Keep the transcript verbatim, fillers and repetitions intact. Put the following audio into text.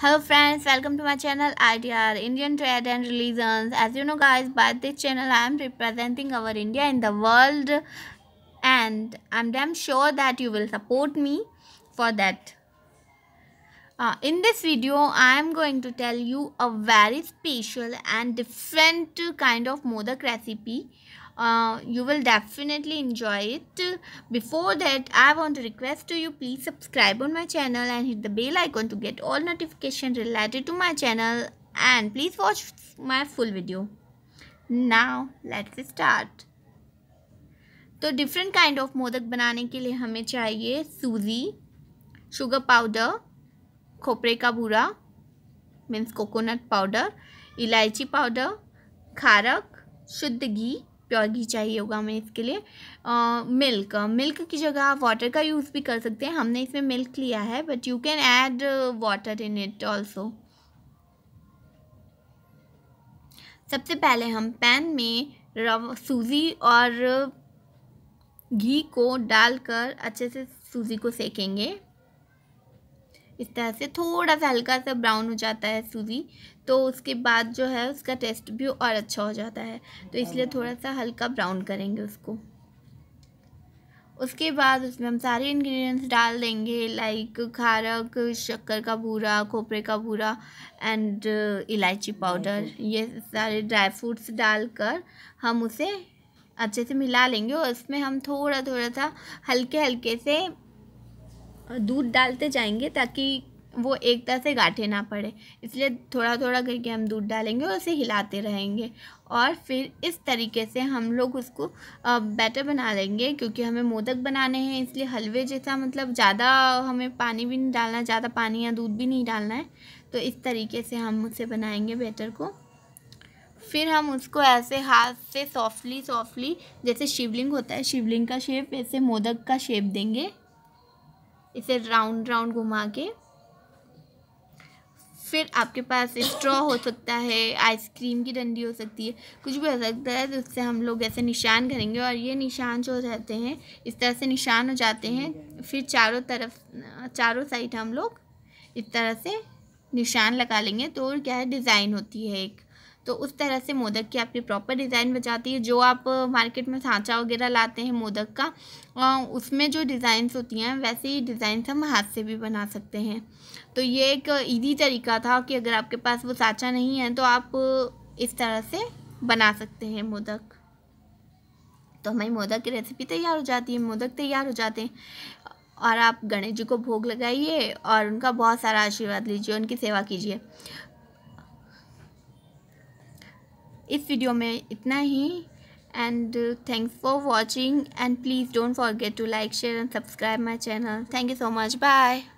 Hello friends, welcome to my channel I D R Indian Trade and Religions. As you know guys, by this channel I am representing our India in the world, and I'm damn sure that you will support me for that. Uh, in this video I am going to tell you a very special and different kind of Modak recipe. Uh, you will definitely enjoy it. Before that, I want to request to you, please subscribe on my channel and hit the bell icon to get all notifications related to my channel, and please watch my full video. Now let's start. तो different kind of modak बनाने के लिए हमें चाहिए सूजी, sugar powder, खोपरे का बूरा means coconut powder, इलायची powder, खारक, शुद्ध घी, प्योर घी चाहिए होगा हमें इसके लिए. मिल्क uh, मिल्क की जगह आप वाटर का यूज़ भी कर सकते हैं. हमने इसमें मिल्क लिया है, but you can add water in it also. सबसे पहले हम पैन में रवा, सूजी और घी को डालकर अच्छे से सूजी को सेकेंगे. इस तरह से थोड़ा सा हल्का सा ब्राउन हो जाता है सूजी, तो उसके बाद जो है उसका टेस्ट भी और अच्छा हो जाता है, तो इसलिए थोड़ा सा हल्का ब्राउन करेंगे उसको. उसके बाद उसमें हम सारे इंग्रेडिएंट्स डाल देंगे, लाइक खारक, शक्कर का बूरा, खोपरे का बूरा एंड इलायची पाउडर. ये सारे ड्राई फ्रूट्स डालकर हम उसे अच्छे से मिला लेंगे, और उसमें हम थोड़ा थोड़ा सा हल्के हल्के से दूध डालते जाएंगे ताकि वो एक तरह से गाँठे ना पड़े. इसलिए थोड़ा थोड़ा करके हम दूध डालेंगे और उसे हिलाते रहेंगे, और फिर इस तरीके से हम लोग उसको बैटर बना लेंगे. क्योंकि हमें मोदक बनाने हैं, इसलिए हलवे जैसा, मतलब ज़्यादा हमें पानी भी नहीं डालना, ज़्यादा पानी या दूध भी नहीं डालना है. तो इस तरीके से हम उसे बनाएंगे बैटर को. फिर हम उसको ऐसे हाथ से सॉफ्टली सॉफ्टली, जैसे शिवलिंग होता है, शिवलिंग का शेप, ऐसे मोदक का शेप देंगे, इसे राउंड राउंड घुमा के. फिर आपके पास स्ट्रॉ हो सकता है, आइसक्रीम की डंडी हो सकती है, कुछ भी हो सकता है. तो उससे हम लोग ऐसे निशान करेंगे, और ये निशान जो रहते हैं इस तरह से निशान हो जाते हैं. फिर चारों तरफ, चारों साइड हम लोग इस तरह से निशान लगा लेंगे, तो क्या है, डिज़ाइन होती है एक. तो उस तरह से मोदक की आपकी प्रॉपर डिज़ाइन बन जाती है. जो आप मार्केट में सांचा वगैरह लाते हैं मोदक का, उसमें जो डिज़ाइंस होती हैं, वैसे ही डिज़ाइंस हम हाथ से भी बना सकते हैं. तो ये एक इजी तरीका था कि अगर आपके पास वो सांचा नहीं है तो आप इस तरह से बना सकते हैं मोदक. तो हमारी मोदक की रेसिपी तैयार हो जाती है, मोदक तैयार हो जाते हैं. और आप गणेश जी को भोग लगाइए और उनका बहुत सारा आशीर्वाद लीजिए, उनकी सेवा कीजिए. इस वीडियो में इतना ही, and thanks for watching, and please don't forget to like, share and subscribe my channel. Thank you so much, bye.